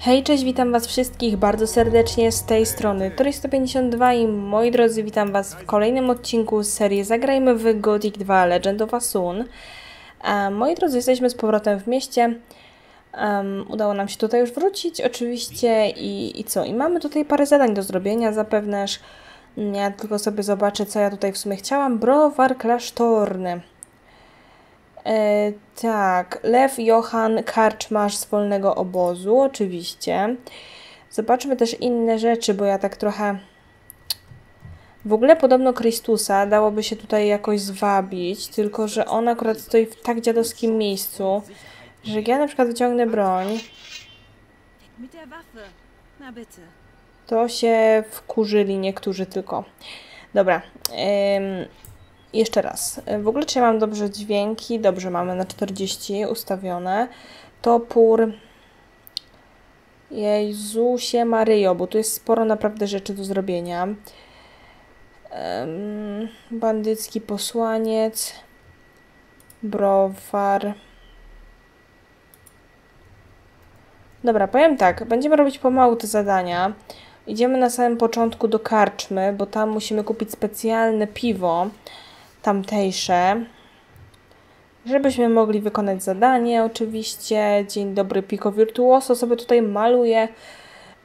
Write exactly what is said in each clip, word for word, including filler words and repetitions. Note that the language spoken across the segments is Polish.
Hej, cześć, witam Was wszystkich bardzo serdecznie z tej strony Torii sto pięćdziesiąt dwa i moi drodzy, witam Was w kolejnym odcinku z serii Zagrajmy w Gothic dwa Legend of Ahssûn. A, moi drodzy, jesteśmy z powrotem w mieście. Um, udało nam się tutaj już wrócić oczywiście i, i co? I mamy tutaj parę zadań do zrobienia, zapewneż ja tylko sobie zobaczę, co ja tutaj w sumie chciałam. Browar klasztorny. E, tak, Lew Johan, karczmarz z wolnego obozu, oczywiście. Zobaczmy też inne rzeczy, bo ja tak trochę... W ogóle podobno Chrystusa dałoby się tutaj jakoś zwabić, tylko że on akurat stoi w tak dziadowskim miejscu, że jak ja na przykład wyciągnę broń, to się wkurzyli niektórzy tylko. Dobra. Ym, jeszcze raz. W ogóle czy ja mam dobrze dźwięki? Dobrze, mamy na czterdzieści ustawione. Topór. Jezusie Maryjo, bo tu jest sporo naprawdę rzeczy do zrobienia. Ym, bandycki posłaniec. Browar. Dobra, powiem tak, będziemy robić pomału te zadania. Idziemy na samym początku do karczmy, bo tam musimy kupić specjalne piwo tamtejsze, żebyśmy mogli wykonać zadanie oczywiście. Dzień dobry, Pico Virtuoso sobie tutaj maluje.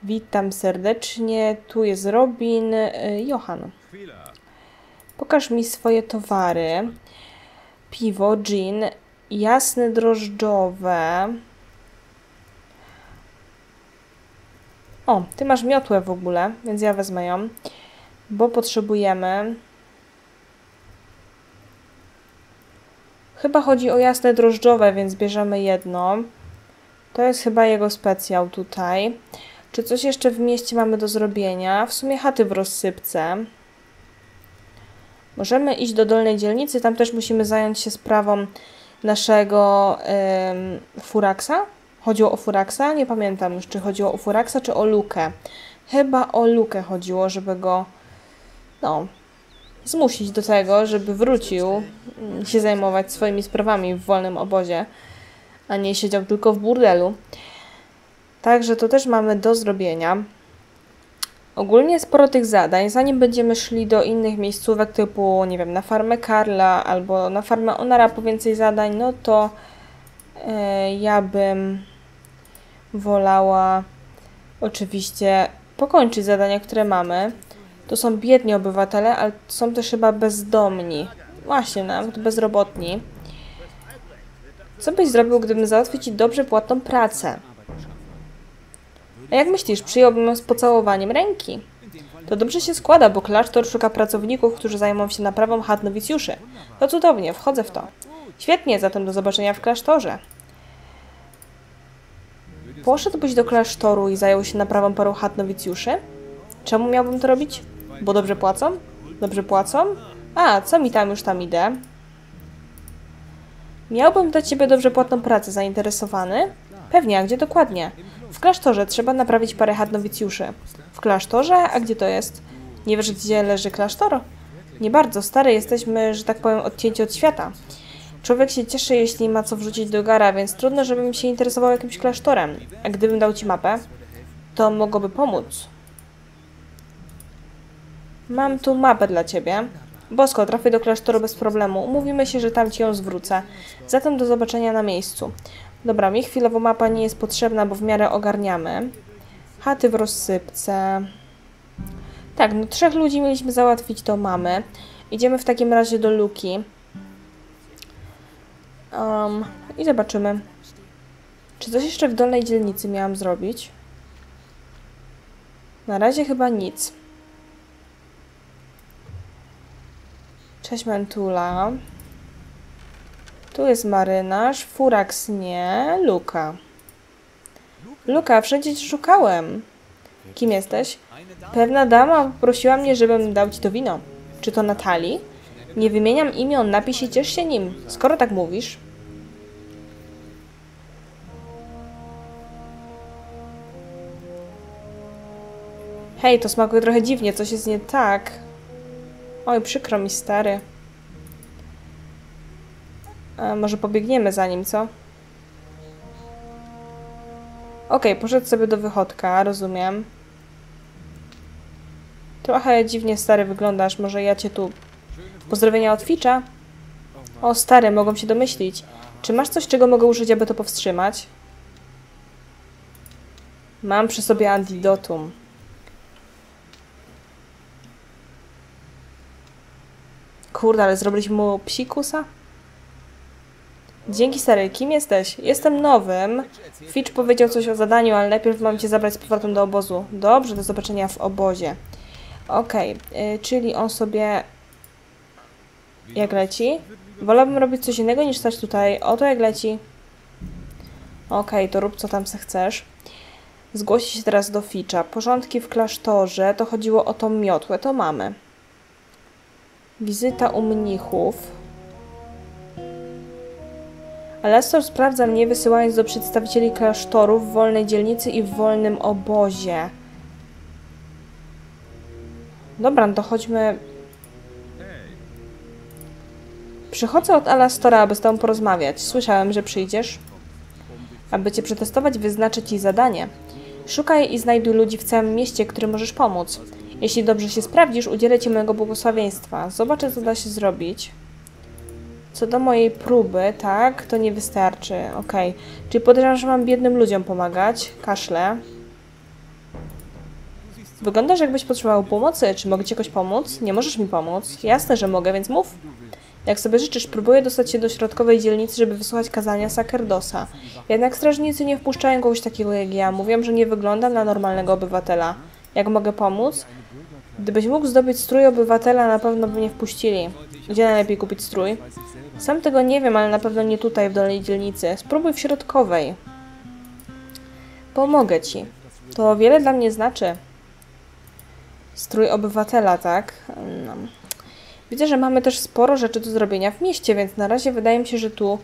Witam serdecznie, tu jest Robin. Johan, pokaż mi swoje towary. Piwo, gin, jasne drożdżowe. O, ty masz miotłę w ogóle, więc ja wezmę ją, bo potrzebujemy. Chyba chodzi o jasne drożdżowe, więc bierzemy jedno. To jest chyba jego specjał tutaj. Czy coś jeszcze w mieście mamy do zrobienia? W sumie chaty w rozsypce. Możemy iść do dolnej dzielnicy, tam też musimy zająć się sprawą naszego yy, Furaxa. Chodziło o Furaxa? Nie pamiętam już, czy chodziło o Furaxa, czy o Lukę. Chyba o Lukę chodziło, żeby go, no, zmusić do tego, żeby wrócił się zajmować swoimi sprawami w wolnym obozie, a nie siedział tylko w burdelu. Także to też mamy do zrobienia. Ogólnie sporo tych zadań, zanim będziemy szli do innych miejscówek typu, nie wiem, na farmę Karla albo na farmę Onara po więcej zadań, no to... Ja bym wolała oczywiście pokończyć zadania, które mamy. To są biedni obywatele, ale są też chyba bezdomni. Właśnie, nawet bezrobotni. Co byś zrobił, gdybym załatwił Ci dobrze płatną pracę? A jak myślisz, przyjąłbym ją z pocałowaniem ręki? To dobrze się składa, bo klasztor szuka pracowników, którzy zajmą się naprawą chat nowicjuszy. To cudownie, wchodzę w to. Świetnie, zatem do zobaczenia w klasztorze. Poszedłbyś do klasztoru i zajął się naprawą paru chat nowicjuszy? Czemu miałbym to robić? Bo dobrze płacą? Dobrze płacą? A, co mi tam, już tam idę. Miałbym dla Ciebie dobrze płatną pracę, zainteresowany? Pewnie, a gdzie dokładnie? W klasztorze trzeba naprawić parę chat nowicjuszy. W klasztorze? A gdzie to jest? Nie wiesz, gdzie leży klasztor? Nie bardzo, stary jesteśmy, że tak powiem, odcięci od świata. Człowiek się cieszy, jeśli ma co wrzucić do gara, więc trudno, żebym się interesował jakimś klasztorem. A gdybym dał Ci mapę, to mogłoby pomóc. Mam tu mapę dla Ciebie. Bosko, trafię do klasztoru bez problemu. Umówimy się, że tam Ci ją zwrócę. Zatem do zobaczenia na miejscu. Dobra, mi chwilowo mapa nie jest potrzebna, bo w miarę ogarniamy. Chaty w rozsypce. Tak, no trzech ludzi mieliśmy załatwić, to mamy. Idziemy w takim razie do Luki. Um, I zobaczymy. Czy coś jeszcze w dolnej dzielnicy miałam zrobić? Na razie chyba nic. Cześć, Mentula. Tu jest marynarz. Furax nie. Luka. Luka, wszędzie Cię szukałem. Kim jesteś? Pewna dama poprosiła mnie, żebym dał Ci to wino. Czy to Natalii? Nie wymieniam imion, napisz i ciesz się nim, skoro tak mówisz. Hej, to smakuje trochę dziwnie, coś jest nie tak. Oj, przykro mi, stary. A może pobiegniemy za nim, co? Okej, okay, poszedł sobie do wychodka, rozumiem. Trochę dziwnie, stary, wyglądasz. Może ja cię tu... Pozdrowienia od Fitcha? O, stary, mogą się domyślić. Czy masz coś, czego mogę użyć, aby to powstrzymać? Mam przy sobie antidotum. Kurde, ale zrobiliśmy mu psikusa? Dzięki, stary. Kim jesteś? Jestem nowym. Fitch powiedział coś o zadaniu, ale najpierw mam cię zabrać z powrotem do obozu. Dobrze, do zobaczenia w obozie. Okej, okay, czyli on sobie... Jak leci? Wolałbym robić coś innego niż stać tutaj. Oto jak leci. Okej, okay, to rób co tam se chcesz. Zgłosi się teraz do Fitcha. Porządki w klasztorze. To chodziło o tą miotłę. To mamy. Wizyta u mnichów. Alastor sprawdza mnie, wysyłając do przedstawicieli klasztorów w wolnej dzielnicy i w wolnym obozie. Dobra, no to chodźmy... Przychodzę od Alastora, aby z tobą porozmawiać. Słyszałem, że przyjdziesz. Aby cię przetestować, wyznaczę ci zadanie. Szukaj i znajduj ludzi w całym mieście, którym możesz pomóc. Jeśli dobrze się sprawdzisz, udzielę ci mojego błogosławieństwa. Zobaczę, co da się zrobić. Co do mojej próby, tak, to nie wystarczy. Okej. Okay. Czyli podejrzewam, że mam biednym ludziom pomagać. Kaszle. Wyglądasz, jakbyś potrzebował pomocy. Czy mogę ci jakoś pomóc? Nie możesz mi pomóc. Jasne, że mogę, więc mów. Jak sobie życzysz, próbuję dostać się do środkowej dzielnicy, żeby wysłuchać kazania Sakerdosa. Jednak strażnicy nie wpuszczają kogoś takiego jak ja. Mówią, że nie wyglądam na normalnego obywatela. Jak mogę pomóc? Gdybyś mógł zdobyć strój obywatela, na pewno by mnie wpuścili. Gdzie najlepiej kupić strój? Sam tego nie wiem, ale na pewno nie tutaj, w dolnej dzielnicy. Spróbuj w środkowej. Pomogę ci. To wiele dla mnie znaczy. Strój obywatela, tak? No. Widzę, że mamy też sporo rzeczy do zrobienia w mieście, więc na razie wydaje mi się, że tu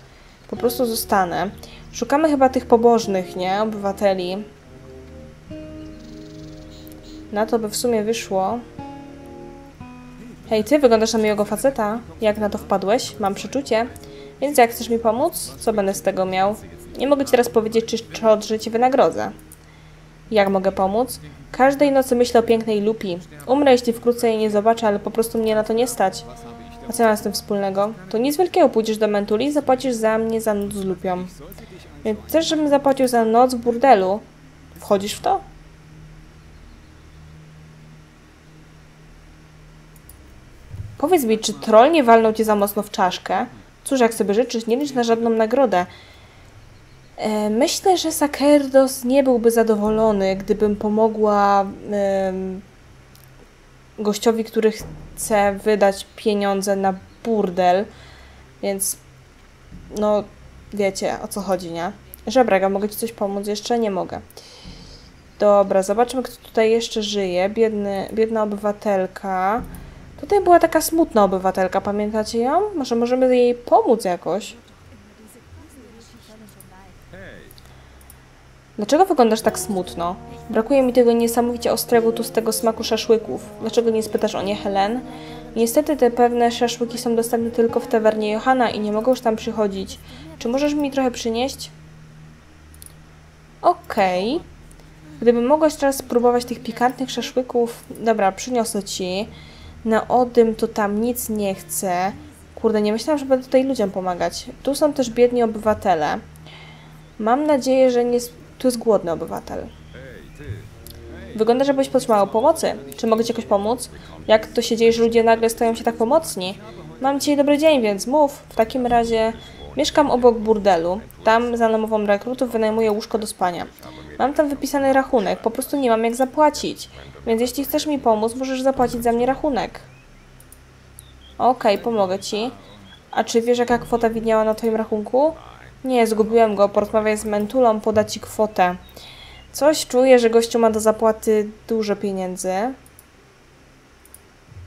po prostu zostanę. Szukamy chyba tych pobożnych, nie? Obywateli. Na to by w sumie wyszło. Hej, ty wyglądasz na miłego faceta. Jak na to wpadłeś? Mam przeczucie. Więc jak chcesz mi pomóc? Co będę z tego miał? Nie mogę ci teraz powiedzieć, czy szczodrze cię wynagrodzę. Jak mogę pomóc? Każdej nocy myślę o pięknej Lupi. Umrę, jeśli wkrótce jej nie zobaczę, ale po prostu mnie na to nie stać. A co mam z tym wspólnego? To nic wielkiego, pójdziesz do Mentuli i zapłacisz za mnie za noc z Lupią. Więc chcesz, żebym zapłacił za noc w burdelu? Wchodzisz w to? Powiedz mi, czy troll nie walnął cię za mocno w czaszkę? Cóż, jak sobie życzysz, nie licz na żadną nagrodę. E, myślę, że Sakerdos nie byłby zadowolony, gdybym pomogła e, gościowi, który chce wydać pieniądze na burdel. Więc, no, wiecie, o co chodzi, nie? Żebraga, mogę ci coś pomóc? Jeszcze nie mogę. Dobra, zobaczmy, kto tutaj jeszcze żyje. Biedny, biedna obywatelka. Tutaj była taka smutna obywatelka, pamiętacie ją? Może możemy jej pomóc jakoś? Dlaczego wyglądasz tak smutno? Brakuje mi tego niesamowicie ostrego, tłustego smaku szaszłyków. Dlaczego nie spytasz o nie, Helen? Niestety te pewne szaszłyki są dostępne tylko w tawernie Johana i nie mogę już tam przychodzić. Czy możesz mi trochę przynieść? Okej. Okay. Gdybym mogłaś teraz spróbować tych pikantnych szaszłyków... Dobra, przyniosę ci... Na odym to tam nic nie chcę. Kurde, nie myślałam, że będę tutaj ludziom pomagać. Tu są też biedni obywatele. Mam nadzieję, że nie... Tu jest głodny obywatel. Wygląda, żebyś potrzebował pomocy. Czy mogę ci jakoś pomóc? Jak to się dzieje, że ludzie nagle stają się tak pomocni? Mam dzisiaj dobry dzień, więc mów. W takim razie... Mieszkam obok burdelu. Tam za namową rekrutów wynajmuję łóżko do spania. Mam tam wypisany rachunek. Po prostu nie mam jak zapłacić. Więc jeśli chcesz mi pomóc, możesz zapłacić za mnie rachunek. Okej, okay, pomogę ci. A czy wiesz, jaka kwota widniała na twoim rachunku? Nie, zgubiłem go. Porozmawiaj z Mentulą, poda ci kwotę. Coś czuję, że gościu ma do zapłaty dużo pieniędzy.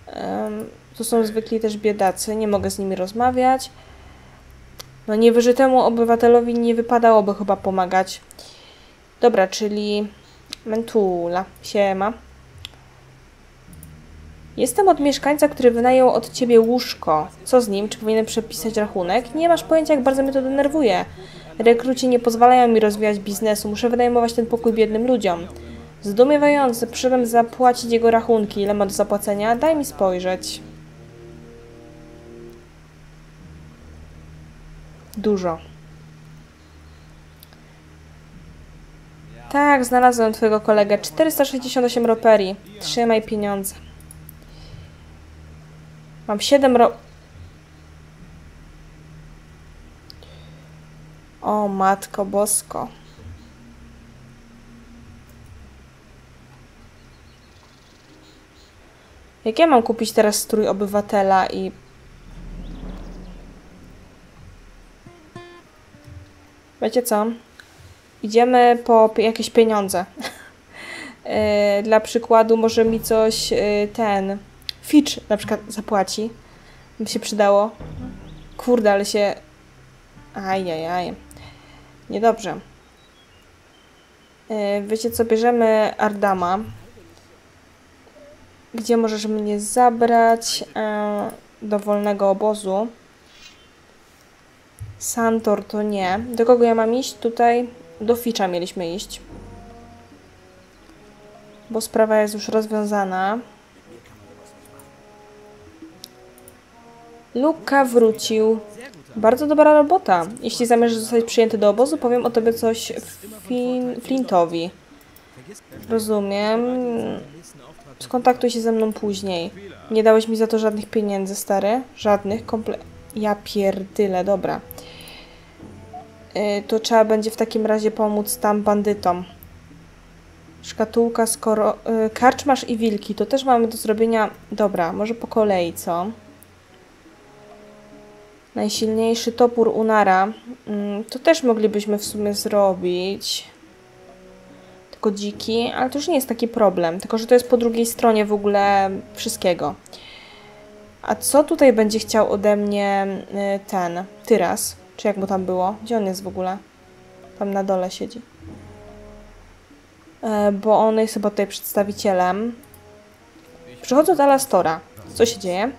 Um, to są zwykli też biedacy. Nie mogę z nimi rozmawiać. No niewyżytemu obywatelowi nie wypadałoby chyba pomagać. Dobra, czyli... Mentula. Siema. Jestem od mieszkańca, który wynajął od ciebie łóżko. Co z nim? Czy powinienem przepisać rachunek? Nie masz pojęcia, jak bardzo mnie to denerwuje. Rekruci nie pozwalają mi rozwijać biznesu, muszę wynajmować ten pokój biednym ludziom. Zdumiewający, przyszedłem zapłacić jego rachunki. Ile ma do zapłacenia? Daj mi spojrzeć. Dużo. Tak, znalazłem twojego kolegę. czterysta sześćdziesiąt osiem roperii. Trzymaj pieniądze. Mam siedem ro... O, matko bosko. Jak ja mam kupić teraz strój obywatela i... Wiecie co? Idziemy po jakieś pieniądze. yy, dla przykładu może mi coś yy, ten... Fitch na przykład zapłaci. By się przydało. Kurde, ale się... Ajajaj. Niedobrze. Yy, wiecie co? Bierzemy Adama. Gdzie możesz mnie zabrać? Yy, do wolnego obozu. Santor to nie. Do kogo ja mam iść? Tutaj do Fitcha mieliśmy iść. Bo sprawa jest już rozwiązana. Luka wrócił. Bardzo dobra robota. Jeśli zamierzasz zostać przyjęty do obozu, powiem o tobie coś Flin Flintowi. Rozumiem. Skontaktuj się ze mną później. Nie dałeś mi za to żadnych pieniędzy, stary. Żadnych. Komple ja pierdyle, dobra. Yy, to trzeba będzie w takim razie pomóc tam bandytom. Szkatułka, skoro... Yy, karczmasz i wilki. To też mamy do zrobienia... Dobra, może po kolei, co? Najsilniejszy topór Onara. Yy, to też moglibyśmy w sumie zrobić. Tylko dziki. Ale to już nie jest taki problem. Tylko, że to jest po drugiej stronie w ogóle wszystkiego. A co tutaj będzie chciał ode mnie yy, ten... Tyras? Czy jak mu tam było? Gdzie on jest w ogóle? Tam na dole siedzi. E, bo on jest chyba tutaj przedstawicielem. Przychodzę do Alastora. Co się dzieje?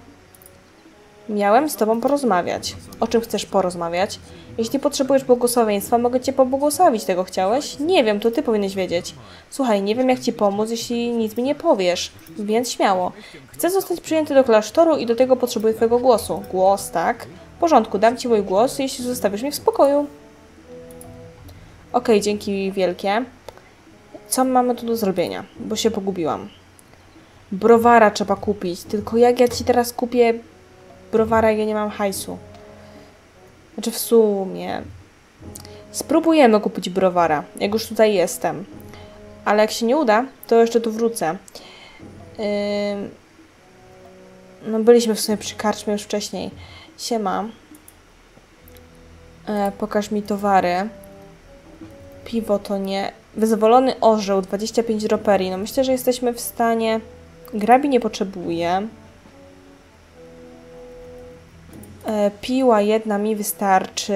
Miałem z tobą porozmawiać. O czym chcesz porozmawiać? Jeśli potrzebujesz błogosławieństwa, mogę cię pobłogosławić. Tego chciałeś? Nie wiem, to ty powinieneś wiedzieć. Słuchaj, nie wiem jak ci pomóc, jeśli nic mi nie powiesz. Więc śmiało. Chcę zostać przyjęty do klasztoru i do tego potrzebuję twojego głosu. Głos, tak? W porządku, dam ci mój głos, jeśli zostawisz mnie w spokoju. Okej, dzięki wielkie. Co mamy tu do zrobienia? Bo się pogubiłam. Browara trzeba kupić. Tylko jak ja ci teraz kupię browara, jak ja nie mam hajsu? Znaczy w sumie... Spróbujemy kupić browara, jak już tutaj jestem. Ale jak się nie uda, to jeszcze tu wrócę. Yy... No byliśmy w sumie przy karczmie już wcześniej. Siema. E, pokaż mi towary. Piwo to nie. Wyzwolony orzeł, dwadzieścia pięć roperii. No myślę, że jesteśmy w stanie... Grabi nie potrzebuję. E, piła jedna mi wystarczy.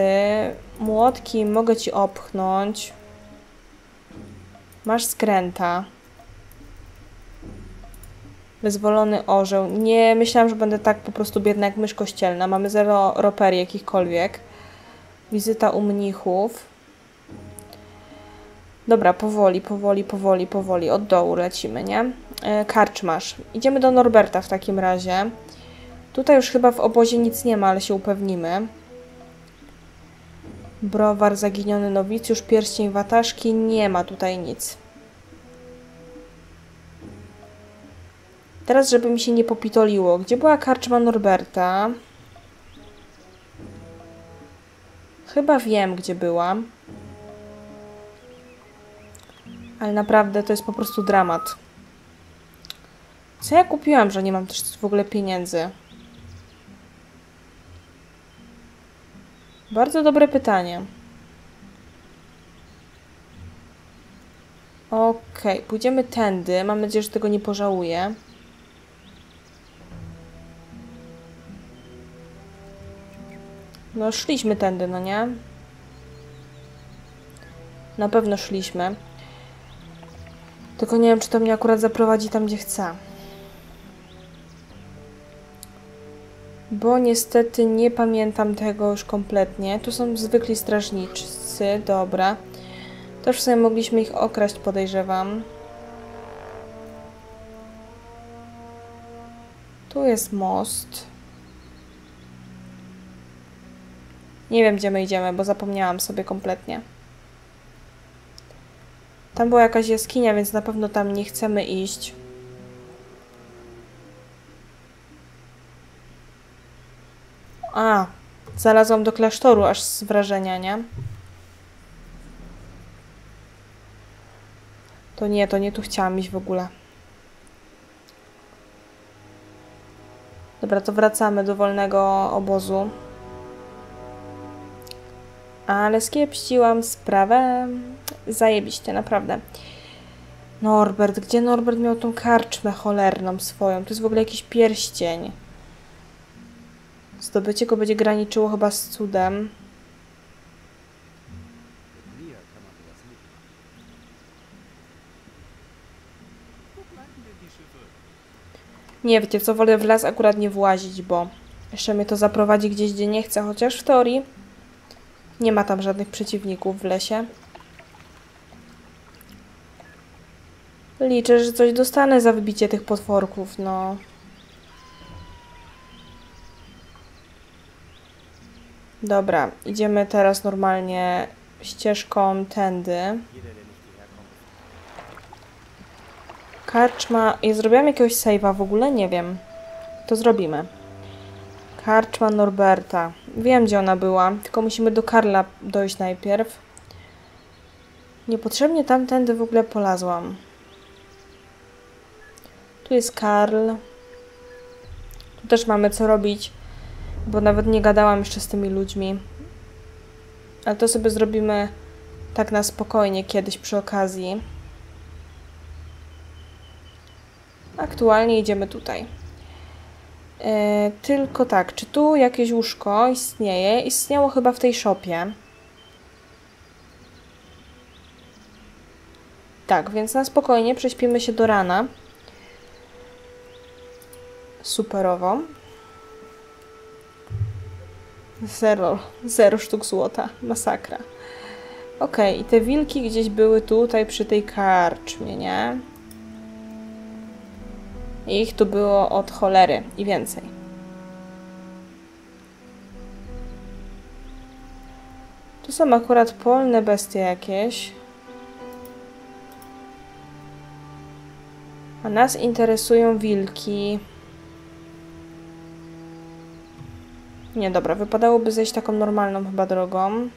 Młotki mogę ci opchnąć. Masz skręta. Wyzwolony orzeł. Nie myślałam, że będę tak po prostu biedna jak mysz kościelna. Mamy zero roperii jakichkolwiek. Wizyta u mnichów. Dobra, powoli, powoli, powoli, powoli. Od dołu lecimy, nie? Karczmasz. Idziemy do Norberta w takim razie. Tutaj już chyba w obozie nic nie ma, ale się upewnimy. Browar, zaginiony nowicjusz, pierścień wataszki. Nie ma tutaj nic. Teraz, żeby mi się nie popitoliło. Gdzie była karczma Norberta? Chyba wiem, gdzie była. Ale naprawdę to jest po prostu dramat. Co ja kupiłam, że nie mam też w ogóle pieniędzy? Bardzo dobre pytanie. Okej, pójdziemy tędy. Mam nadzieję, że tego nie pożałuję. No, szliśmy tędy, no nie? Na pewno szliśmy. Tylko nie wiem, czy to mnie akurat zaprowadzi tam, gdzie chcę. Bo niestety nie pamiętam tego już kompletnie. Tu są zwykli strażnicy. Psy, dobra. To już sobie mogliśmy ich okraść, podejrzewam. Tu jest most. Nie wiem, gdzie my idziemy, bo zapomniałam sobie kompletnie. Tam była jakaś jaskinia, więc na pewno tam nie chcemy iść. A, znalazłam do klasztoru aż z wrażenia, nie? To nie, to nie tu chciałam iść w ogóle. Dobra, to wracamy do wolnego obozu. Ale skiepściłam sprawę. Zajebiście, naprawdę. Norbert, gdzie Norbert miał tą karczmę cholerną swoją? To jest w ogóle jakiś pierścień. Zdobycie go będzie graniczyło chyba z cudem. Nie, wiecie co, wolę w las akurat nie włazić, bo jeszcze mnie to zaprowadzi gdzieś, gdzie nie chcę, chociaż w teorii nie ma tam żadnych przeciwników w lesie. Liczę, że coś dostanę za wybicie tych potworków, no. Dobra, idziemy teraz normalnie ścieżką tędy. Karczma... I zrobiłam jakiegoś save'a w ogóle? Nie wiem. To zrobimy. Karczma Norberta. Wiem, gdzie ona była, tylko musimy do Karla dojść najpierw. Niepotrzebnie tamtędy w ogóle polazłam. Tu jest Karl. Tu też mamy co robić, bo nawet nie gadałam jeszcze z tymi ludźmi. Ale to sobie zrobimy tak na spokojnie kiedyś przy okazji. Aktualnie idziemy tutaj. Yy, tylko tak, czy tu jakieś łóżko istnieje? Istniało chyba w tej shopie. Tak, więc na spokojnie prześpimy się do rana. Superowo. Zero, zero sztuk złota. Masakra. Ok, i te wilki gdzieś były tutaj przy tej karczmie, nie? Ich tu było od cholery i więcej. Tu są akurat polne bestie jakieś. A nas interesują wilki. Nie, dobra, wypadałoby zejść taką normalną chyba drogą.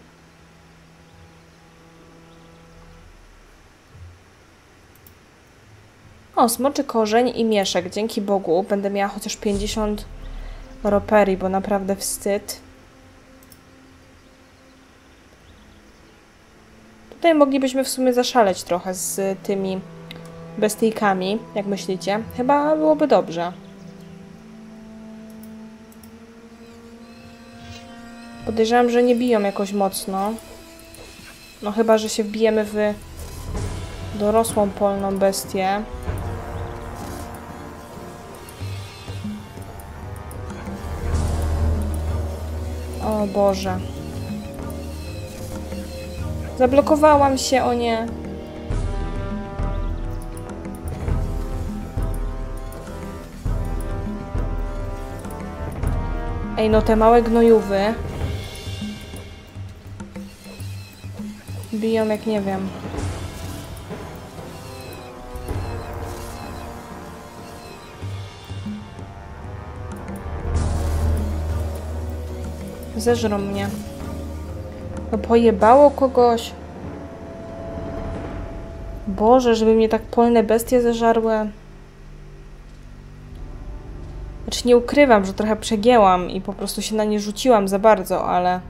O, smoczy korzeń i mieszek. Dzięki Bogu będę miała chociaż pięćdziesiąt roperii, bo naprawdę wstyd. Tutaj moglibyśmy w sumie zaszaleć trochę z tymi bestyjkami, jak myślicie. Chyba byłoby dobrze. Podejrzewam, że nie biją jakoś mocno. No chyba, że się wbijemy w dorosłą polną bestię. O Boże. Zablokowałam się, o nie. Ej, no te małe gnojówy biją jak nie wiem. Zeżrą mnie. No pojebało kogoś. Boże, żeby mnie tak polne bestie zeżarły. Znaczy nie ukrywam, że trochę przegięłam i po prostu się na nie rzuciłam za bardzo, ale...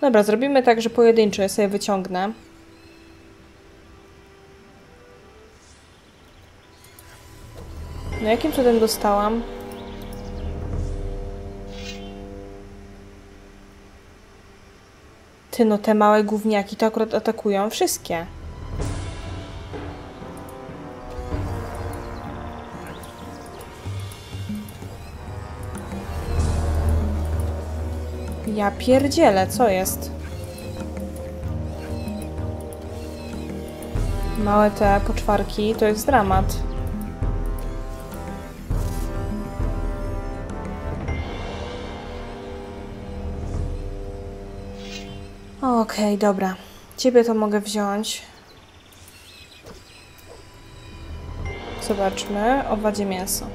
Dobra, zrobimy tak, że pojedynczo je sobie wyciągnę. No jakim cudem dostałam? Ty, no te małe gówniaki to akurat atakują wszystkie. Ja pierdzielę, co jest? Małe te poczwarki, to jest dramat. Okej, okay, dobra. Ciebie to mogę wziąć. Zobaczmy. Owadzie mięso.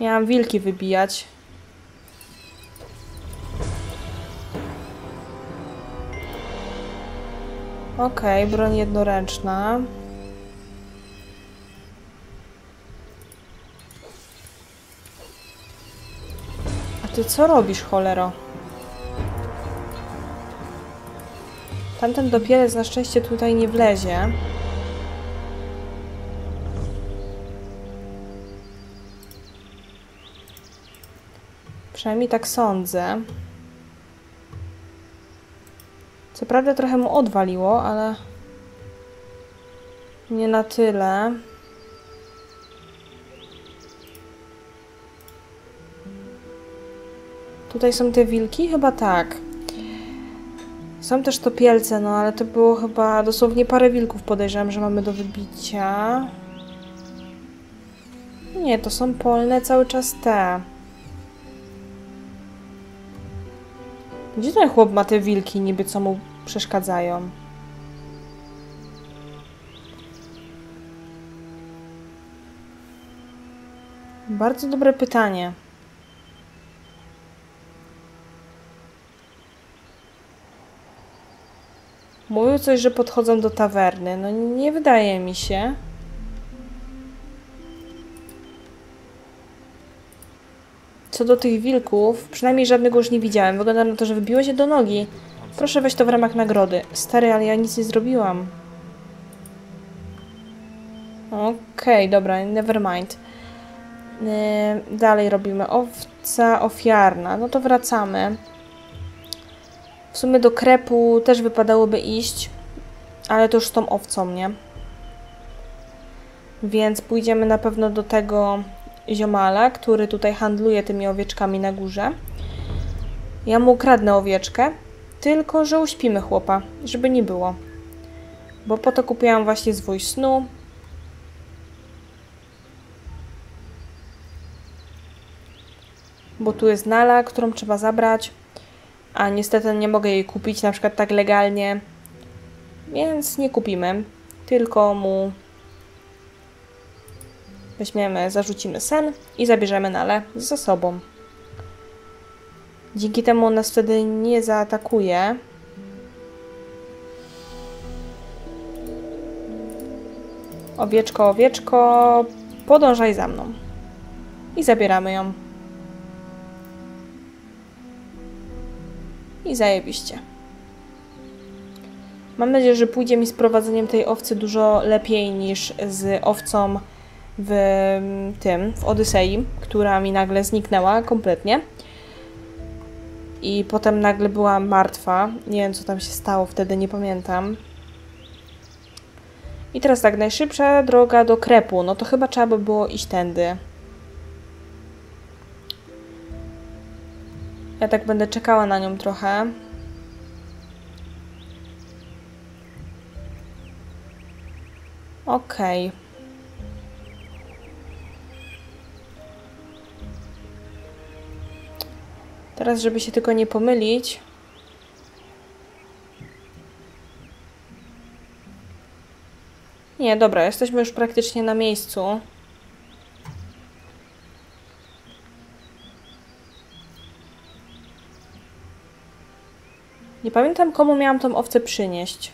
Miałam wilki wybijać. Okej, okay, broń jednoręczna. A ty co robisz, cholero? Tamten dopiero na szczęście tutaj nie wlezie. Przynajmniej tak sądzę. Co prawda trochę mu odwaliło, ale nie na tyle. Tutaj są te wilki? Chyba tak. Są też topielce, no ale to było chyba dosłownie parę wilków, podejrzewam, że mamy do wybicia. Nie, to są polne cały czas te. Gdzie ten chłop ma te wilki, niby co mu przeszkadzają? Bardzo dobre pytanie. Mówił coś, że podchodzą do tawerny. No nie wydaje mi się. Co do tych wilków, przynajmniej żadnego już nie widziałem. Wygląda na to, że wybiło się do nogi. Proszę weź to w ramach nagrody. Stary, ale ja nic nie zrobiłam. Okej, okay, dobra, never mind. Yy, dalej robimy. Owca ofiarna. No to wracamy. W sumie do krepu też wypadałoby iść, ale to już z tą owcą, nie? Więc pójdziemy na pewno do tego ziomala, który tutaj handluje tymi owieczkami na górze. Ja mu ukradnę owieczkę, tylko że uśpimy chłopa, żeby nie było. Bo po to kupiłam właśnie zwój snu. Bo tu jest Nala, którą trzeba zabrać. A niestety nie mogę jej kupić, na przykład tak legalnie. Więc nie kupimy. Tylko mu weźmiemy, zarzucimy sen i zabierzemy Nalę ze sobą. Dzięki temu on nas wtedy nie zaatakuje. Owieczko, owieczko, podążaj za mną. I zabieramy ją. I zajebiście. Mam nadzieję, że pójdzie mi z prowadzeniem tej owcy dużo lepiej niż z owcą w tym, w Odysei, która mi nagle zniknęła kompletnie. I potem nagle była martwa. Nie wiem, co tam się stało wtedy, nie pamiętam. I teraz tak, najszybsza droga do krepu. No to chyba trzeba by było iść tędy. Ja tak będę czekała na nią trochę. Okej. Okay. Teraz, żeby się tylko nie pomylić. Nie, dobra, jesteśmy już praktycznie na miejscu. Nie pamiętam, komu miałam tą owcę przynieść.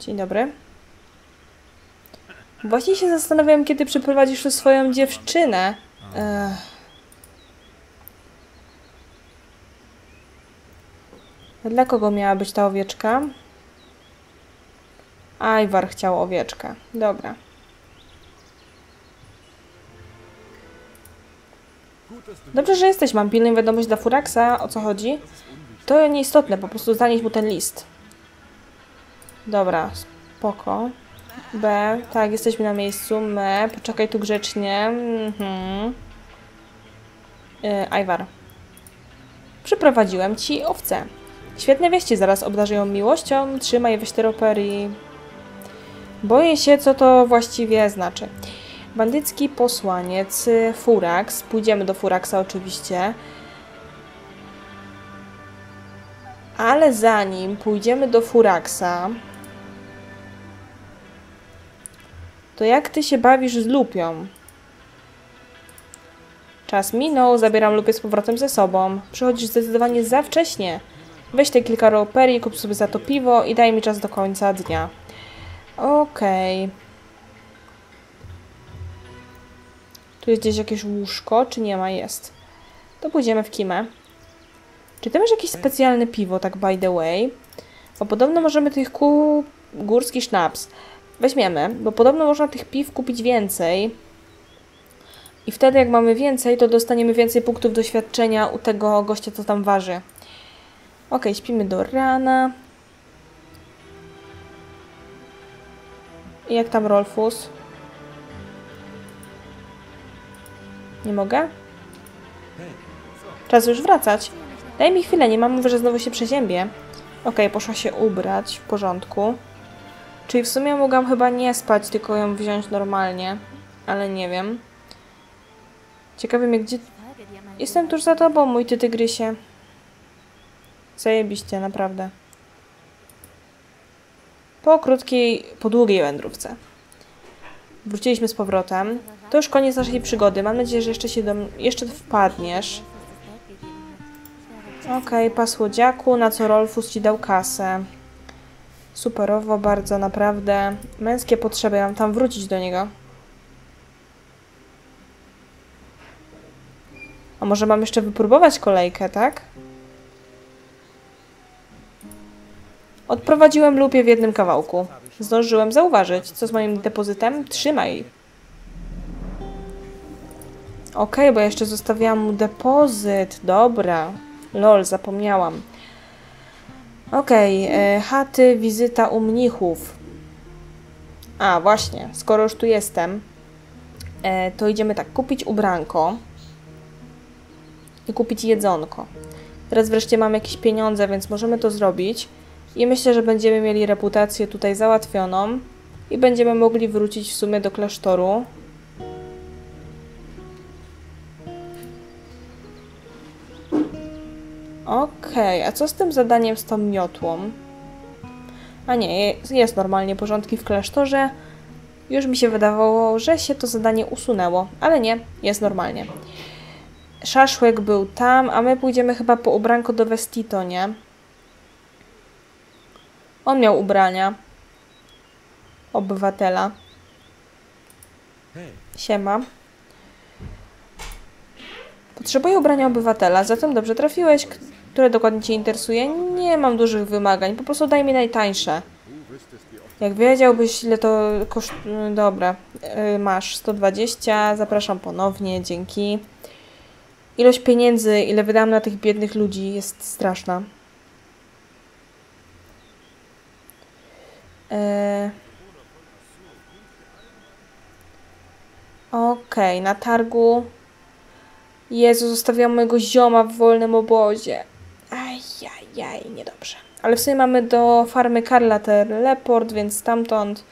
Dzień dobry. Właśnie się zastanawiam, kiedy przyprowadzisz tu swoją dziewczynę. Ech. Dla kogo miała być ta owieczka? Ivar chciał owieczkę. Dobra. Dobrze, że jesteś. Mam pilną wiadomość dla Furaxa. O co chodzi? To nieistotne. Po prostu zanieś mu ten list. Dobra, spoko. B, tak, jesteśmy na miejscu. Me, poczekaj tu grzecznie. Mhm. Yy, Ivar. Przyprowadziłem ci owce. Świetne wieści, zaraz obdarzę ją miłością. Trzymaj Westeroperi. Boję się, co to właściwie znaczy. Bandycki posłaniec Furax. Pójdziemy do Furaxa oczywiście. Ale zanim pójdziemy do Furaxa, to jak ty się bawisz z Lupią? Czas minął, zabieram Lupię z powrotem ze sobą. Przychodzisz zdecydowanie za wcześnie. Weź te kilka roperii, kup sobie za to piwo i daj mi czas do końca dnia. Okej. Okay. Tu jest gdzieś jakieś łóżko, czy nie ma? Jest. To pójdziemy w Kimę. Czy ty masz jakieś specjalne piwo, tak by the way? Bo podobno możemy tych kup... Górski sznaps. Weźmiemy, bo podobno można tych piw kupić więcej. I wtedy jak mamy więcej, to dostaniemy więcej punktów doświadczenia u tego gościa, co tam waży. Ok, śpimy do rana. I jak tam Rolfus? Nie mogę? Czas już wracać. Daj mi chwilę, nie mam mowy, że znowu się przeziębię. Ok, poszła się ubrać, w porządku. Czyli w sumie mogłam chyba nie spać, tylko ją wziąć normalnie. Ale nie wiem. Ciekawe mnie, gdzie... Jestem tuż za tobą, mój ty tygrysie. Zajebiście, naprawdę. Po krótkiej, po długiej wędrówce. Wróciliśmy z powrotem. To już koniec naszej przygody. Mam nadzieję, że jeszcze się do... jeszcze wpadniesz. Okej, okay, pasłodziaku, na co Rolfus ci dał kasę. Superowo, bardzo, naprawdę. Męskie potrzeby, ja mam tam wrócić do niego. A może mam jeszcze wypróbować kolejkę, tak? Odprowadziłem Lupię w jednym kawałku. Zdążyłem zauważyć, co z moim depozytem. Trzymaj. Okej, okay, bo jeszcze zostawiłam mu depozyt. Dobra. Lol, zapomniałam. Okej, okay, chaty, wizyta u mnichów. A, właśnie, skoro już tu jestem, to idziemy tak, kupić ubranko i kupić jedzonko. Teraz wreszcie mam jakieś pieniądze, więc możemy to zrobić. I myślę, że będziemy mieli reputację tutaj załatwioną i będziemy mogli wrócić w sumie do klasztoru. Okej, okay, a co z tym zadaniem z tą miotłą? A nie, jest normalnie porządki w klasztorze. Już mi się wydawało, że się to zadanie usunęło, ale nie, jest normalnie. Szaszłek był tam, a my pójdziemy chyba po ubranko do Westito, nie? On miał ubrania. Obywatela. Siema. Potrzebuję ubrania obywatela, zatem dobrze trafiłeś. Które dokładnie cię interesuje? Nie mam dużych wymagań, po prostu daj mi najtańsze. Jak wiedziałbyś, ile to kosztuje... Dobra, yy, masz sto dwadzieścia, zapraszam ponownie, dzięki. Ilość pieniędzy, ile wydałam na tych biednych ludzi, jest straszna. Yy... Okej, okay, na targu... Jezu, zostawiłam mojego zioma w wolnym obozie. Ajajaj, niedobrze. Ale w sumie mamy do farmy Karla teleport, więc stamtąd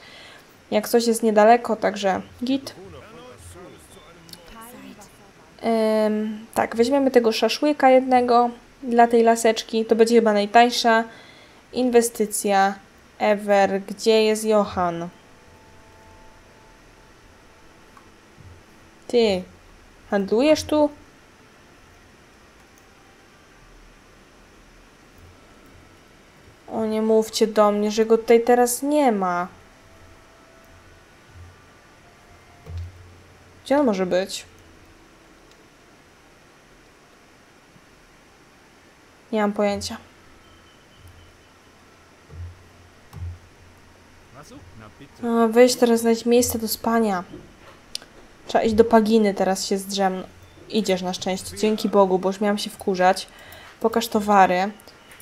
jak coś jest niedaleko, także git. Ym, tak, weźmiemy tego szaszłyka jednego dla tej laseczki. To będzie chyba najtańsza inwestycja ever. Gdzie jest Johan? Ty, handlujesz tu? O, nie mówcie do mnie, że go tutaj teraz nie ma. Gdzie on może być? Nie mam pojęcia. O, weź teraz znajdź miejsce do spania. Trzeba iść do Paginy, teraz się zdrzemnę. Idziesz na szczęście, dzięki Bogu, bo już miałam się wkurzać. Pokaż towary.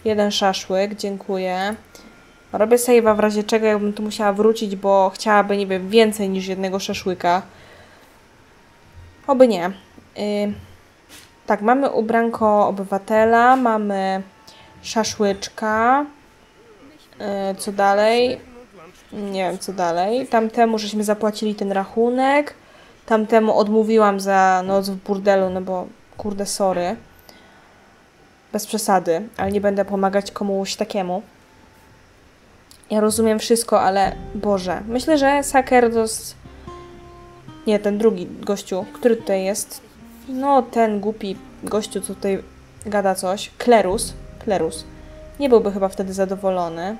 Jeden szaszłyk, dziękuję. Robię save'a w razie czego, jakbym tu musiała wrócić, bo chciałaby, nie wiem, więcej niż jednego szaszłyka. Oby nie. Yy. Tak, mamy ubranko obywatela, mamy szaszłyczka. Yy, co dalej? Nie wiem, co dalej. Tamtemu żeśmy zapłacili ten rachunek. Tamtemu odmówiłam za noc w burdelu, no bo kurde, sorry. Bez przesady, ale nie będę pomagać komuś takiemu. Ja rozumiem wszystko, ale Boże. Myślę, że Sakerdos... Nie, ten drugi gościu, który tutaj jest. No, ten głupi gościu, co tutaj gada coś. Klerus. Klerus. Nie byłby chyba wtedy zadowolony.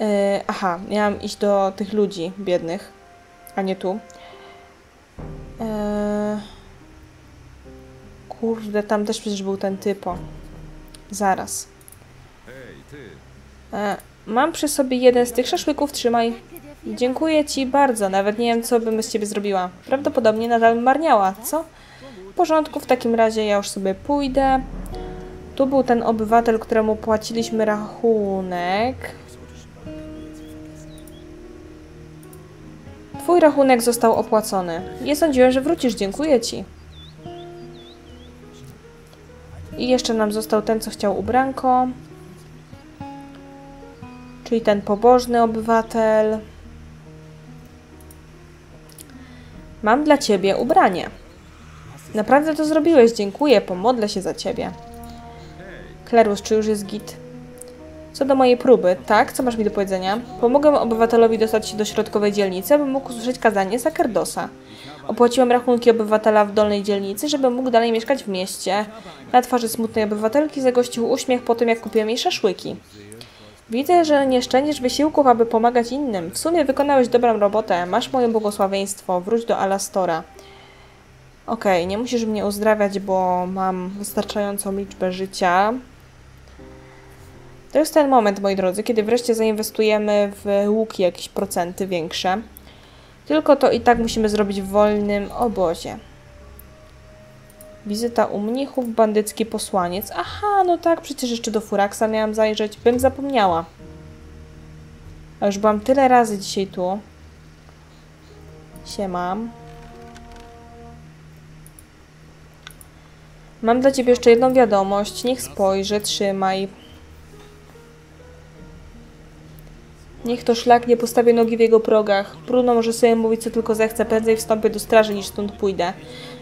Yy, aha, miałam iść do tych ludzi biednych, a nie tu. Yy... Kurde, tam też przecież był ten typo. Zaraz. Hej, ty. Mam przy sobie jeden z tych szaszłyków, trzymaj. Dziękuję ci bardzo, nawet nie wiem, co bym z ciebie zrobiła. Prawdopodobnie nadal marniała, co? W porządku, w takim razie ja już sobie pójdę. Tu był ten obywatel, któremu płaciliśmy rachunek. Twój rachunek został opłacony. Nie sądziłem, że wrócisz, dziękuję ci. I jeszcze nam został ten, co chciał ubranko. Czyli ten pobożny obywatel. Mam dla ciebie ubranie. Naprawdę to zrobiłeś, dziękuję, pomodlę się za ciebie. Klerus, czy już jest git? Co do mojej próby, tak? Co masz mi do powiedzenia? Pomogłem obywatelowi dostać się do środkowej dzielnicy, aby mógł usłyszeć kazanie Sakerdosa. Opłaciłem rachunki obywatela w dolnej dzielnicy, żeby mógł dalej mieszkać w mieście. Na twarzy smutnej obywatelki zagościł uśmiech po tym, jak kupiłem jej szaszłyki. Widzę, że nie szczędzisz wysiłków, aby pomagać innym. W sumie wykonałeś dobrą robotę. Masz moje błogosławieństwo. Wróć do Alastora. Okej, okay, nie musisz mnie uzdrawiać, bo mam wystarczającą liczbę życia. To jest ten moment, moi drodzy, kiedy wreszcie zainwestujemy w łuki jakieś procenty większe. Tylko to i tak musimy zrobić w wolnym obozie. Wizyta u mnichów, bandycki posłaniec. Aha, no tak, przecież jeszcze do Furaxa miałam zajrzeć. Bym zapomniała. A już byłam tyle razy dzisiaj tu. Siemam. Mam dla ciebie jeszcze jedną wiadomość. Niech spojrzy, trzymaj. Niech to szlak nie postawię nogi w jego progach. Bruno może sobie mówić, co tylko zechce. Prędzej wstąpię do straży, niż stąd pójdę.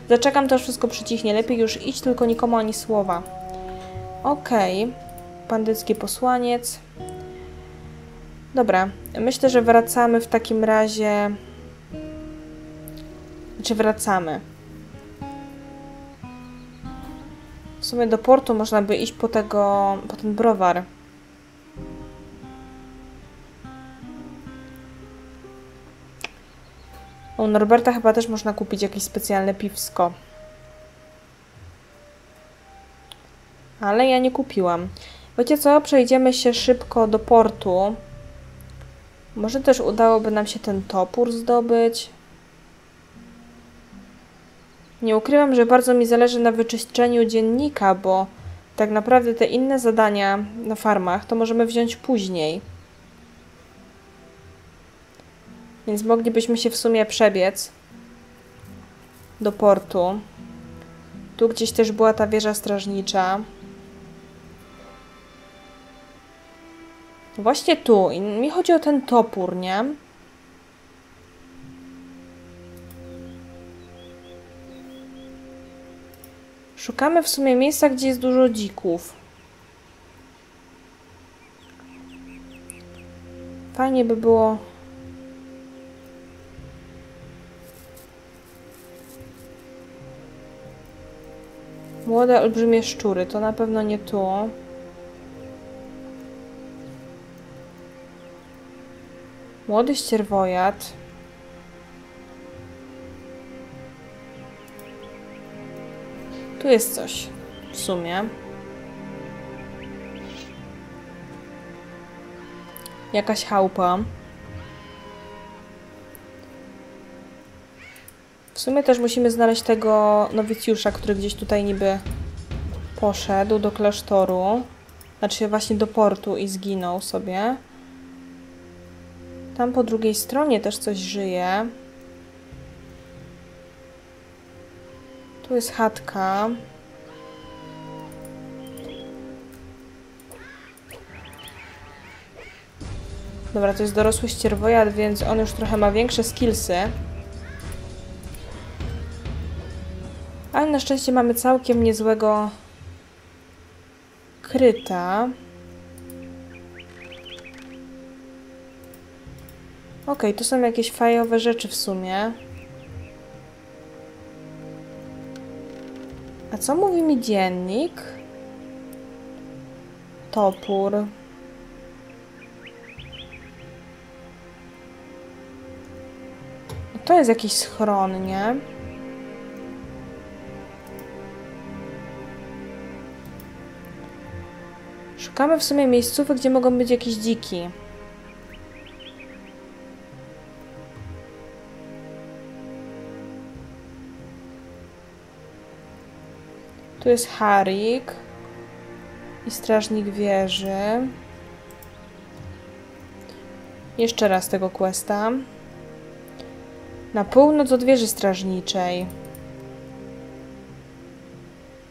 Zaczekam, to wszystko przycichnie. Lepiej już iść, tylko nikomu ani słowa. Okej. Okay. Bandycki posłaniec. Dobra. Myślę, że wracamy w takim razie... Znaczy wracamy. W sumie do portu można by iść po tego... po ten browar. U Norberta chyba też można kupić jakieś specjalne piwsko. Ale ja nie kupiłam. Wiecie co? Przejdziemy się szybko do portu. Może też udałoby nam się ten topór zdobyć. Nie ukrywam, że bardzo mi zależy na wyczyszczeniu dziennika, bo tak naprawdę te inne zadania na farmach to możemy wziąć później. Więc moglibyśmy się w sumie przebiec do portu. Tu gdzieś też była ta wieża strażnicza. Właśnie tu. I mi chodzi o ten topór, nie? Szukamy w sumie miejsca, gdzie jest dużo dzików. Fajnie by było... Młode, olbrzymie szczury. To na pewno nie tu. Młody ścierwojad. Tu jest coś. W sumie. Jakaś chałupa. W sumie też musimy znaleźć tego nowicjusza, który gdzieś tutaj niby poszedł do klasztoru. Znaczy właśnie do portu i zginął sobie. Tam po drugiej stronie też coś żyje. Tu jest chatka. Dobra, to jest dorosły ścierwojad, więc on już trochę ma większe skillsy. Ale na szczęście mamy całkiem niezłego kryta. Okej, okay, to są jakieś fajowe rzeczy w sumie. A co mówi mi dziennik? Topór. No to jest jakiś schron, nie? Szukamy w sumie miejscówek, gdzie mogą być jakieś dziki. Tu jest Harik i strażnik wieży. Jeszcze raz tego questa. Na północ od wieży strażniczej,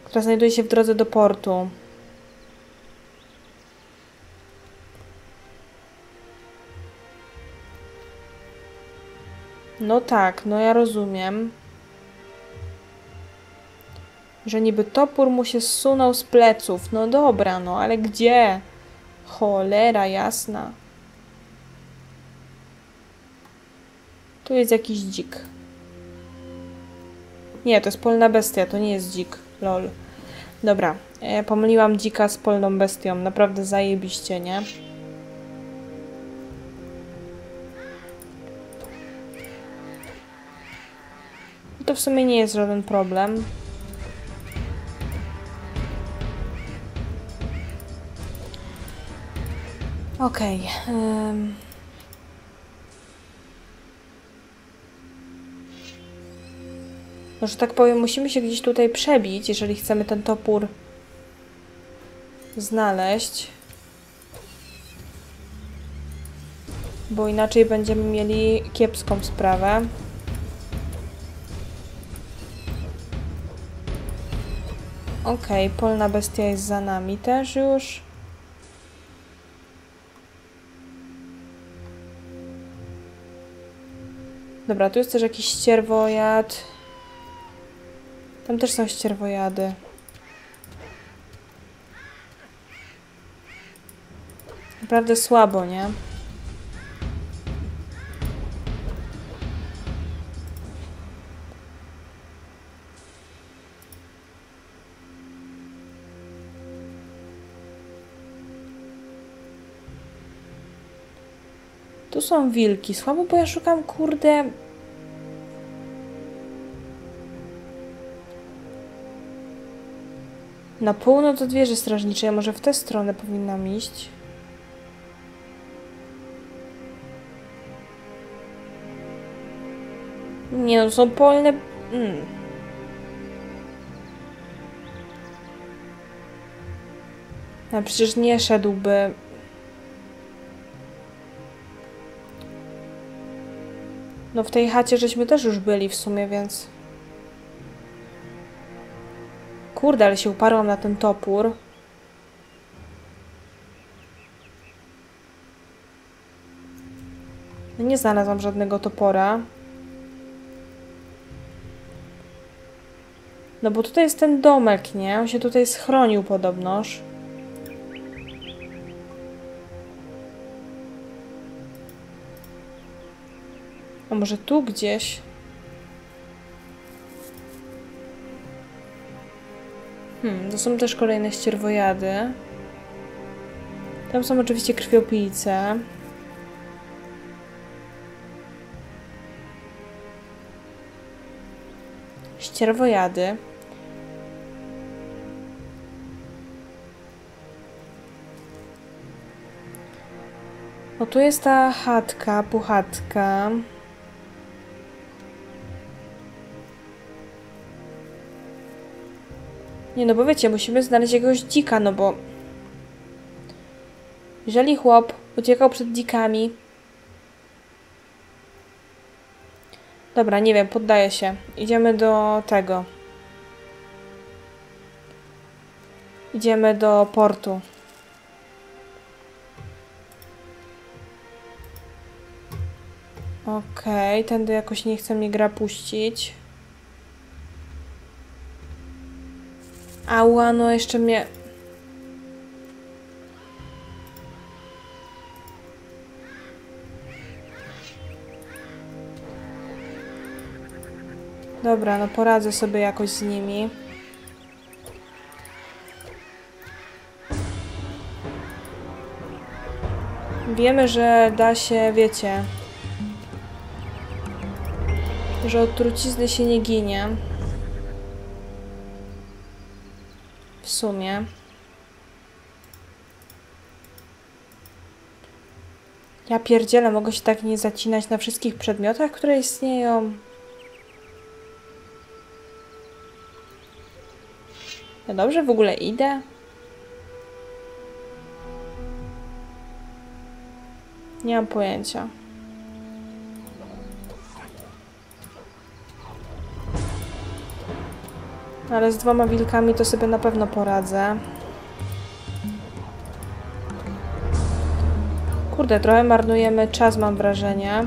która znajduje się w drodze do portu. No tak, no ja rozumiem. Że niby topór mu się zsunął z pleców. No dobra, no ale gdzie? Cholera jasna. Tu jest jakiś dzik. Nie, to jest polna bestia, to nie jest dzik. Lol. Dobra, ja pomyliłam dzika z polną bestią. Naprawdę zajebiście, nie? I to w sumie nie jest żaden problem. Okej. Okay. Um. No, że tak powiem, musimy się gdzieś tutaj przebić, jeżeli chcemy ten topór znaleźć. Bo inaczej będziemy mieli kiepską sprawę. Okej, okay, polna bestia jest za nami też już. Dobra, tu jest też jakiś ścierwojad. Tam też są ścierwojady. Naprawdę słabo, nie? Tu są wilki. Słabo, bo ja szukam, kurde... Na północ od wieży strażniczej. Może w tę stronę powinnam iść. Nie, no są polne... Mm. A przecież nie szedłby... No w tej chacie żeśmy też już byli w sumie, więc... Kurde, ale się uparłam na ten topór. Nie znalazłam żadnego topora. No bo tutaj jest ten domek, nie? On się tutaj schronił podobnoż. A może tu gdzieś? Hmm, to są też kolejne ścierwojady. Tam są oczywiście krwiopijce. Ścierwojady. O, tu jest ta chatka, puchatka. Nie, no bo wiecie, musimy znaleźć jakiegoś dzika, no bo... Jeżeli chłop uciekał przed dzikami... Dobra, nie wiem, poddaję się. Idziemy do tego. Idziemy do portu. Okej, okay, tędy jakoś nie chce mnie gra puścić. Ała, no jeszcze mnie... Dobra, no poradzę sobie jakoś z nimi. Wiemy, że da się, wiecie, że od trucizny się nie ginie. W sumie. Ja pierdzielę, mogę się tak nie zacinać na wszystkich przedmiotach, które istnieją. Ja dobrze w ogóle idę? Nie mam pojęcia. Ale z dwoma wilkami to sobie na pewno poradzę. Kurde, trochę marnujemy czas, mam wrażenie.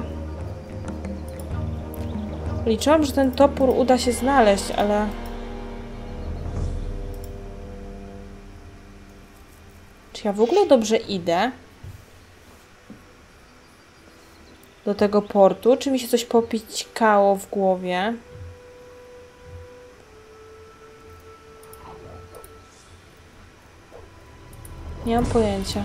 Liczyłam, że ten topór uda się znaleźć, ale... Czy ja w ogóle dobrze idę? Do tego portu? Czy mi się coś popikało w głowie? Nie mam pojęcia.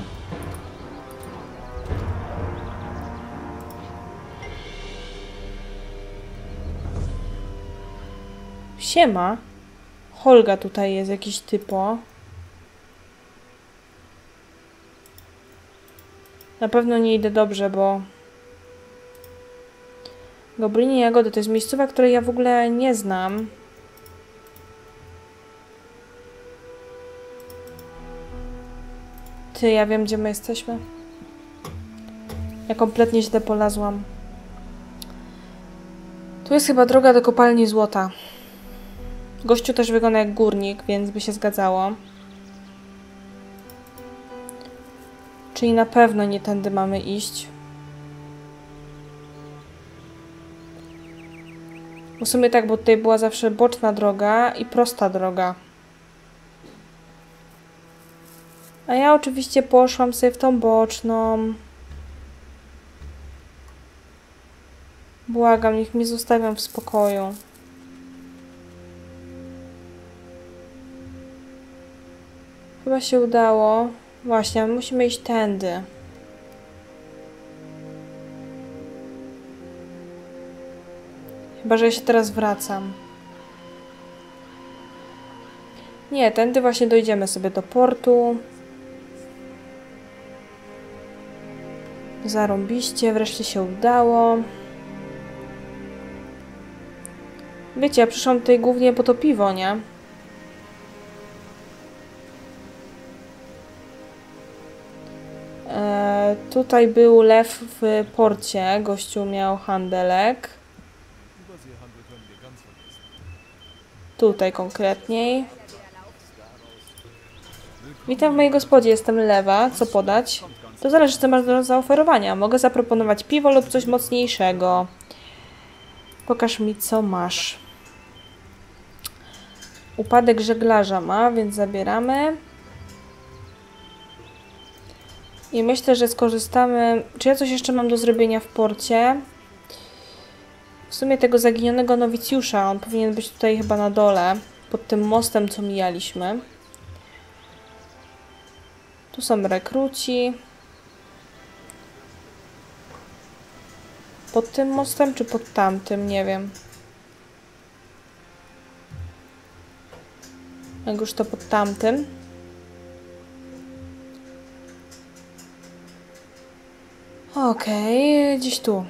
Siema. Holga tutaj jest, jakiś typo. Na pewno nie idę dobrze, bo... Goblinie Jagody to jest miejscowa, której ja w ogóle nie znam. Ty, ja wiem, gdzie my jesteśmy. Ja kompletnie źle polazłam. Tu jest chyba droga do kopalni złota. Gościu też wygląda jak górnik, więc by się zgadzało. Czyli na pewno nie tędy mamy iść. W sumie tak, bo tutaj była zawsze boczna droga i prosta droga. A ja oczywiście poszłam sobie w tą boczną. Błagam, niech mnie zostawią w spokoju. Chyba się udało. Właśnie, musimy iść tędy. Chyba, że ja się teraz wracam. Nie, tędy właśnie dojdziemy sobie do portu. Zarąbiście, wreszcie się udało. Wiecie, ja przyszłam tutaj głównie po to piwo, nie? Eee, tutaj był lew w porcie, gościu miał handelek. Tutaj konkretniej. Witam w mojej gospodzie, jestem lewa, co podać? To zależy, co masz do zaoferowania. Mogę zaproponować piwo lub coś mocniejszego. Pokaż mi, co masz. Upadek żeglarza ma, więc zabieramy. I myślę, że skorzystamy... Czy ja coś jeszcze mam do zrobienia w porcie? W sumie tego zaginionego nowicjusza. On powinien być tutaj chyba na dole. Pod tym mostem, co mijaliśmy. Tu są rekruci. Pod tym mostem, czy pod tamtym? Nie wiem. Jak już to pod tamtym. Okej, okay, gdzieś tu.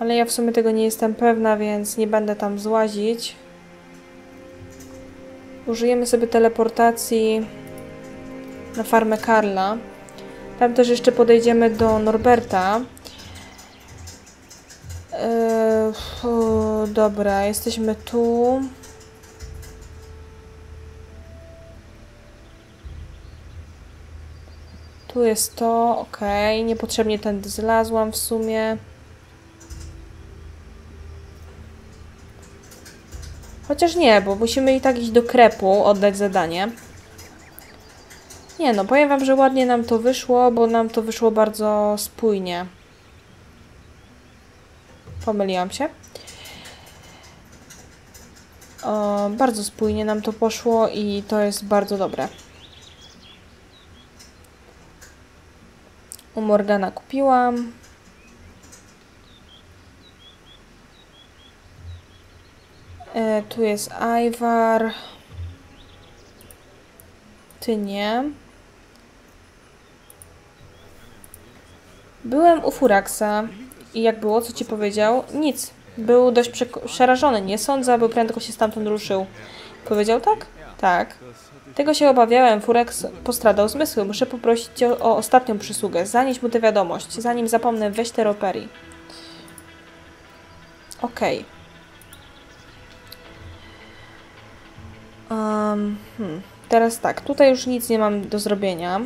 Ale ja w sumie tego nie jestem pewna, więc nie będę tam złazić. użyjemy sobie teleportacji na farmę Karla. Tam też jeszcze podejdziemy do Norberta. Eee, fu, dobra, jesteśmy tu. Tu jest to, ok. Niepotrzebnie tędy zlazłam w sumie. Chociaż nie, bo musimy i tak iść do krepu, oddać zadanie. Nie no, powiem wam, że ładnie nam to wyszło, bo nam to wyszło bardzo spójnie. Pomyliłam się. O, bardzo spójnie nam to poszło i to jest bardzo dobre. U Morgana kupiłam. E, tu jest Ivar. Ty nie. Byłem u Furaxa i jak było, co ci powiedział? Nic. Był dość przerażony, nie sądzę, aby prędko się stamtąd ruszył. Powiedział tak? Tak. Tego się obawiałem, Furax postradał zmysły. Muszę poprosić cię o ostatnią przysługę. Zanieś mu tę wiadomość. Zanim zapomnę, weź te ropery. Okej. Okay. Um, hmm. Teraz tak, tutaj już nic nie mam do zrobienia.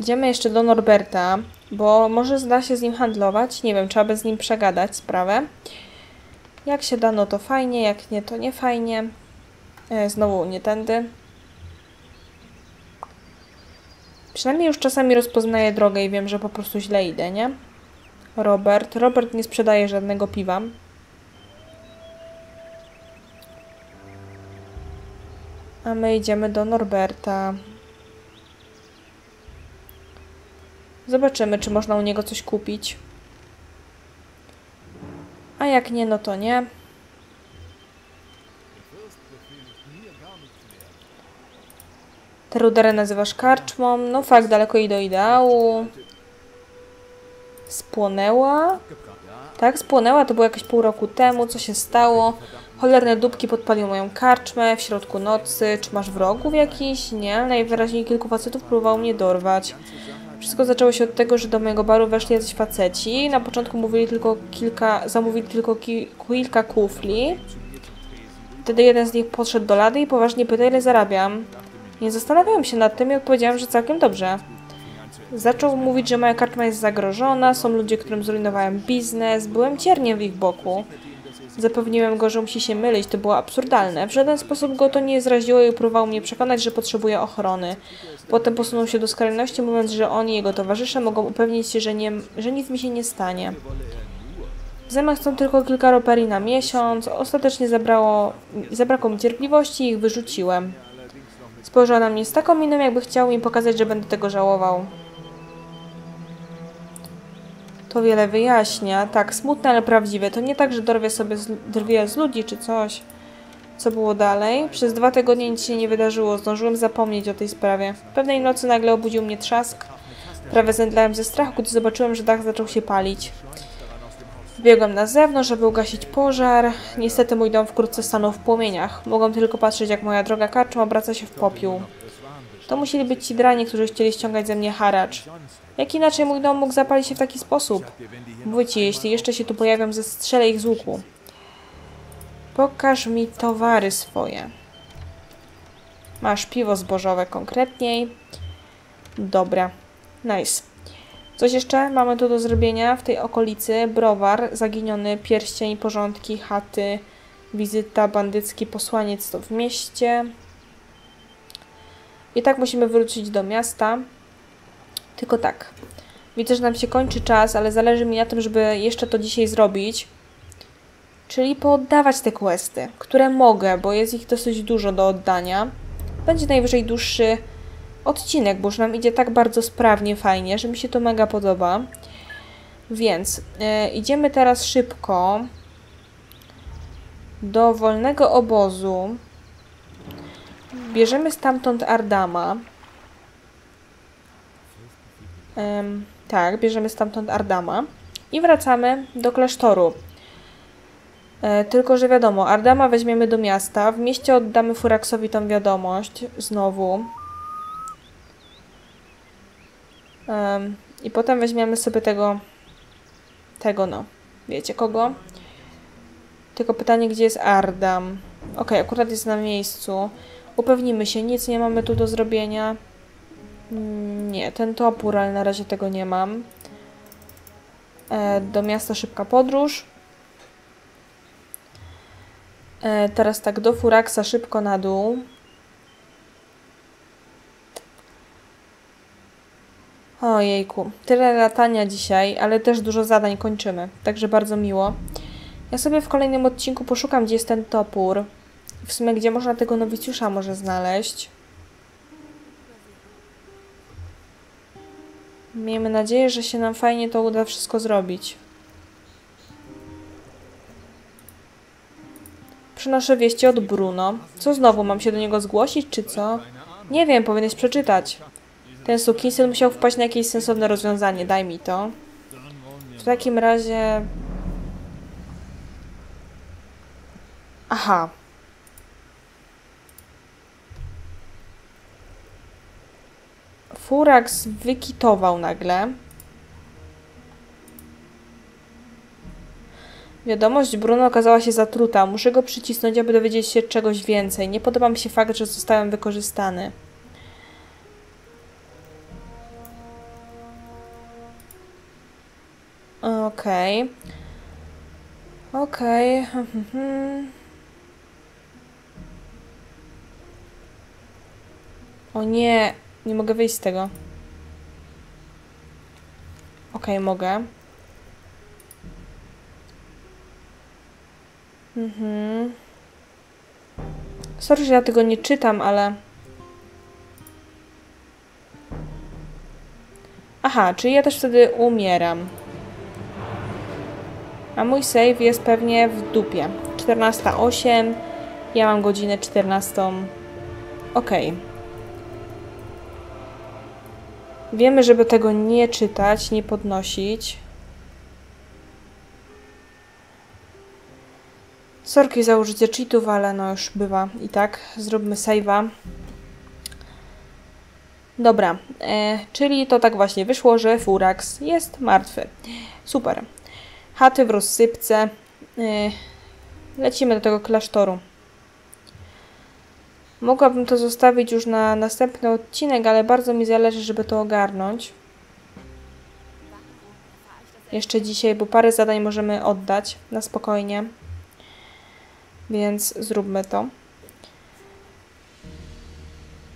Idziemy jeszcze do Norberta, bo może zda się z nim handlować. Nie wiem, trzeba by z nim przegadać sprawę. Jak się da, no to fajnie, jak nie, to nie fajnie. E, znowu nie tędy. Przynajmniej już czasami rozpoznaję drogę i wiem, że po prostu źle idę, nie? Robert. Robert nie sprzedaje żadnego piwa. A my idziemy do Norberta. Zobaczymy, czy można u niego coś kupić. A jak nie, no to nie. Tę ruderę nazywasz karczmą. No fakt, daleko i do ideału. Spłonęła? Tak, spłonęła. To było jakieś pół roku temu. Co się stało? Cholerne dupki podpaliły moją karczmę w środku nocy. Czy masz wrogów jakichś? Nie. Najwyraźniej kilku facetów próbowało mnie dorwać. Wszystko zaczęło się od tego, że do mojego baru weszli jacyś faceci. Na początku mówili tylko kilka, zamówili tylko ki, kilka kufli. Wtedy jeden z nich podszedł do lady i poważnie pyta, ile zarabiam. Nie zastanawiałem się nad tym i odpowiedziałem, że całkiem dobrze. Zaczął mówić, że moja karczma jest zagrożona, są ludzie, którym zrujnowałem biznes, byłem cierniem w ich boku. Zapewniłem go, że musi się mylić, to było absurdalne. W żaden sposób go to nie zraziło i próbował mnie przekonać, że potrzebuje ochrony. Potem posunął się do skrajności, mówiąc, że oni i jego towarzysze mogą upewnić się, że, nie, że nic mi się nie stanie. W zamian chcą tylko kilka roperii na miesiąc. Ostatecznie zabrało, zabrakło mi cierpliwości i ich wyrzuciłem. Spojrzał na mnie z taką miną, jakby chciał mi pokazać, że będę tego żałował. To wiele wyjaśnia. Tak, smutne, ale prawdziwe. To nie tak, że dorwie sobie z, drwie z ludzi czy coś. Co było dalej? Przez dwa tygodnie nic się nie wydarzyło. Zdążyłem zapomnieć o tej sprawie. Pewnej nocy nagle obudził mnie trzask. Prawie zemdlałem ze strachu, gdy zobaczyłem, że dach zaczął się palić. Biegłem na zewnątrz, żeby ugasić pożar. Niestety mój dom wkrótce stanął w płomieniach. Mogłem tylko patrzeć, jak moja droga karczma obraca się w popiół. To musieli być ci drani, którzy chcieli ściągać ze mnie haracz. Jak inaczej mój dom mógł zapalić się w taki sposób? Mówię ci, jeśli jeszcze się tu pojawiam, zestrzelę ich z łuku. Pokaż mi towary swoje. Masz piwo zbożowe konkretniej. Dobra. Nice. Coś jeszcze mamy tu do zrobienia w tej okolicy. Browar, zaginiony, pierścień, porządki, chaty, wizyta, bandycki posłaniec to w mieście. I tak musimy wrócić do miasta. Tylko tak. Widzę, że nam się kończy czas, ale zależy mi na tym, żeby jeszcze to dzisiaj zrobić. Czyli poddawać te questy, które mogę, bo jest ich dosyć dużo do oddania. Będzie najwyżej dłuższy odcinek, bo już nam idzie tak bardzo sprawnie, fajnie, że mi się to mega podoba. Więc e, idziemy teraz szybko do wolnego obozu. Bierzemy stamtąd Adama. Um, tak, bierzemy stamtąd Adama i wracamy do klasztoru. E, tylko, że wiadomo, Adama weźmiemy do miasta, w mieście oddamy Furaxowi tą wiadomość, znowu. E, I potem weźmiemy sobie tego, tego no, wiecie kogo? Tylko pytanie, gdzie jest Adam? Ok, akurat jest na miejscu. Upewnimy się, nic nie mamy tu do zrobienia. Nie, ten topór, ale na razie tego nie mam. E, do miasta szybka podróż. E, teraz tak, do Furaxa szybko na dół. Ojejku, tyle latania dzisiaj, ale też dużo zadań kończymy, także bardzo miło. Ja sobie w kolejnym odcinku poszukam, gdzie jest ten topór. W sumie, gdzie można tego nowicjusza może znaleźć. Miejmy nadzieję, że się nam fajnie to uda wszystko zrobić. Przynoszę wieści od Bruno. Co znowu, mam się do niego zgłosić, czy co? Nie wiem, powinieneś przeczytać. Ten sukinsyn musiał wpaść na jakieś sensowne rozwiązanie, daj mi to. W takim razie... Aha. Furax wykitował nagle. Wiadomość Bruno okazała się zatruta. Muszę go przycisnąć, aby dowiedzieć się czegoś więcej. Nie podoba mi się fakt, że zostałem wykorzystany. Okej. Okej. O nie... Nie mogę wyjść z tego. Okej, okay, mogę. Mhm. Sorry, że ja tego nie czytam, ale... Aha, czyli ja też wtedy umieram. A mój save jest pewnie w dupie. czternasta zero osiem. Ja mam godzinę czternastą. Okej. Okay. Wiemy, żeby tego nie czytać, nie podnosić. Sorki za użycie cheatów, ale no już bywa i tak. Zróbmy save'a. Dobra, e, czyli to tak właśnie wyszło, że Furax jest martwy. Super. Chaty w rozsypce. E, lecimy do tego klasztoru. Mogłabym to zostawić już na następny odcinek, ale bardzo mi zależy, żeby to ogarnąć. Jeszcze dzisiaj, bo parę zadań możemy oddać na spokojnie. Więc zróbmy to.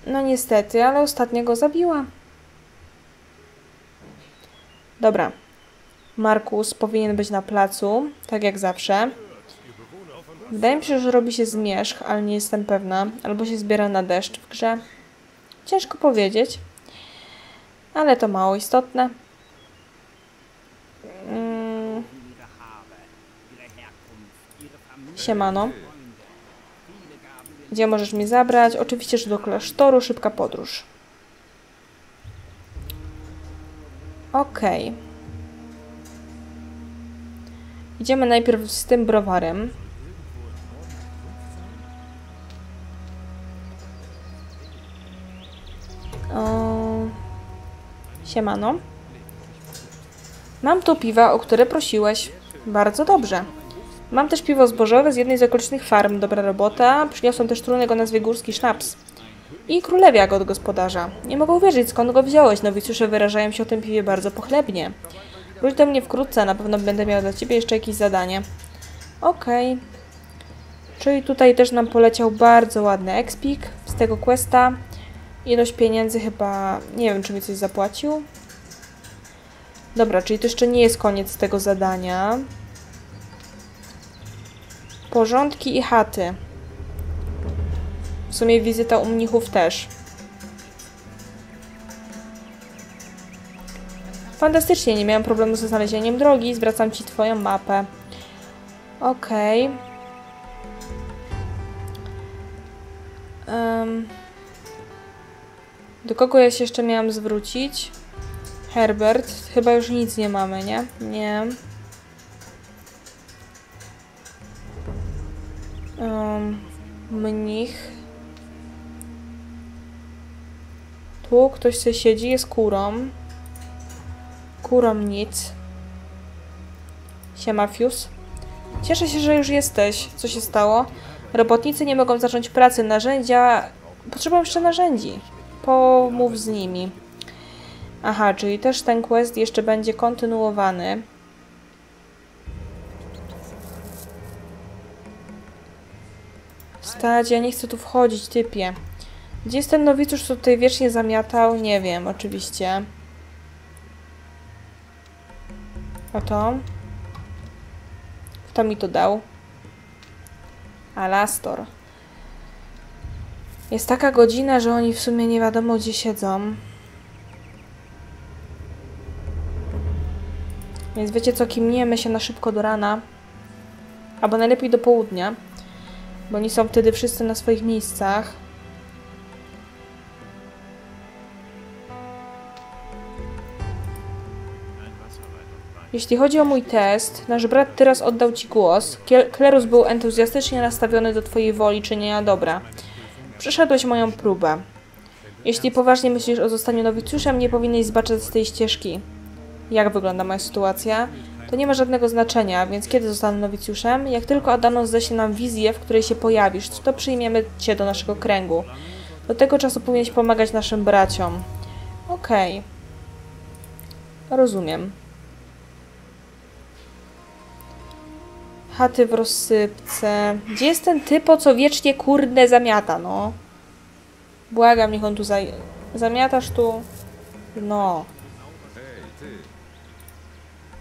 No niestety, ale ostatniego zabiła. Dobra. Markus powinien być na placu, tak jak zawsze. Wydaje mi się, że robi się zmierzch, ale nie jestem pewna. Albo się zbiera na deszcz w grze. Ciężko powiedzieć. Ale to mało istotne. Mm. Siemano. Gdzie możesz mnie zabrać? Oczywiście, że do klasztoru. Szybka podróż. Okej. Okay. Idziemy najpierw z tym browarem. Siemano. Mam tu piwa, o które prosiłeś. Bardzo dobrze. Mam też piwo zbożowe z jednej z okolicznych farm. Dobra robota. Przyniosłem też trunek o nazwie Górski Sznaps. I królewiak od gospodarza. Nie mogę uwierzyć, skąd go wziąłeś. Nowicjusze wyrażają się o tym piwie bardzo pochlebnie. Wróć do mnie wkrótce. Na pewno będę miał dla ciebie jeszcze jakieś zadanie. Okej. Okay. Czyli tutaj też nam poleciał bardzo ładny expik z tego questa. Ilość pieniędzy chyba... Nie wiem, czy mi coś zapłacił. Dobra, czyli to jeszcze nie jest koniec tego zadania. Porządki i chaty. W sumie wizyta u mnichów też. Fantastycznie, nie miałam problemu ze znalezieniem drogi. Zwracam ci twoją mapę. Okej. Okay. Um. Do kogo ja się jeszcze miałam zwrócić? Herbert. Chyba już nic nie mamy, nie? Nie. um, mnich. Tu ktoś sobie siedzi, jest kurą. Kurą nic. Siema, Fius. Cieszę się, że już jesteś. Co się stało? Robotnicy nie mogą zacząć pracy. Narzędzia... Potrzebują jeszcze narzędzi. Pomów z nimi. Aha, czyli też ten quest jeszcze będzie kontynuowany. Stać, ja nie chcę tu wchodzić, typie. Gdzie jest ten nowicjusz, co tutaj wiecznie zamiatał? Nie wiem, oczywiście. Oto. Kto mi to dał? Alastor. Jest taka godzina, że oni w sumie nie wiadomo gdzie siedzą. Więc wiecie co, kimniemy się na szybko do rana. Albo najlepiej do południa. Bo oni są wtedy wszyscy na swoich miejscach. Jeśli chodzi o mój test, nasz brat teraz oddał Ci głos. Klerus był entuzjastycznie nastawiony do Twojej woli czynienia dobra. Przeszedłeś moją próbę. Jeśli poważnie myślisz o zostaniu nowicjuszem, nie powinieneś zbaczać z tej ścieżki. Jak wygląda moja sytuacja? To nie ma żadnego znaczenia, więc kiedy zostanę nowicjuszem? Jak tylko Adamo zdesie nam wizję, w której się pojawisz, to przyjmiemy Cię do naszego kręgu. Do tego czasu powinieneś pomagać naszym braciom. Okej. Okay. Rozumiem. Chaty w rozsypce. Gdzie jest ten typo, co wiecznie kurde zamiata, no? Błagam, niech on tu zaj... Zamiatasz tu? No.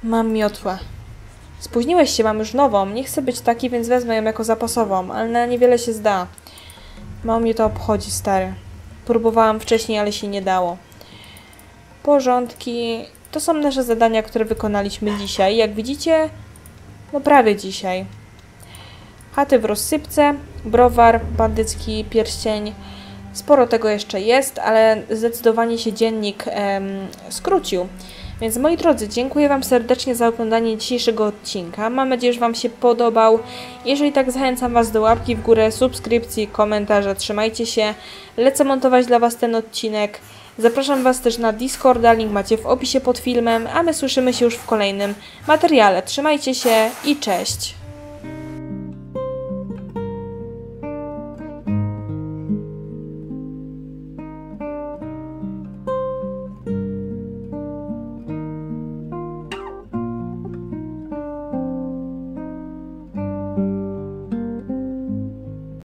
Mam miotłę. Spóźniłeś się, mam już nową. Nie chcę być taki, więc wezmę ją jako zapasową, ale na niewiele się zda. Mało mnie to obchodzi, stary. Próbowałam wcześniej, ale się nie dało. Porządki. To są nasze zadania, które wykonaliśmy dzisiaj. Jak widzicie... No prawie dzisiaj. Chaty w rozsypce, browar, bandycki pierścień. Sporo tego jeszcze jest, ale zdecydowanie się dziennik em, skrócił. Więc moi drodzy, dziękuję Wam serdecznie za oglądanie dzisiejszego odcinka. Mam nadzieję, że Wam się podobał. Jeżeli tak, zachęcam Was do łapki w górę, subskrypcji, komentarza. Trzymajcie się. Lecę montować dla Was ten odcinek. Zapraszam Was też na Discorda, link macie w opisie pod filmem, a my słyszymy się już w kolejnym materiale. Trzymajcie się i cześć!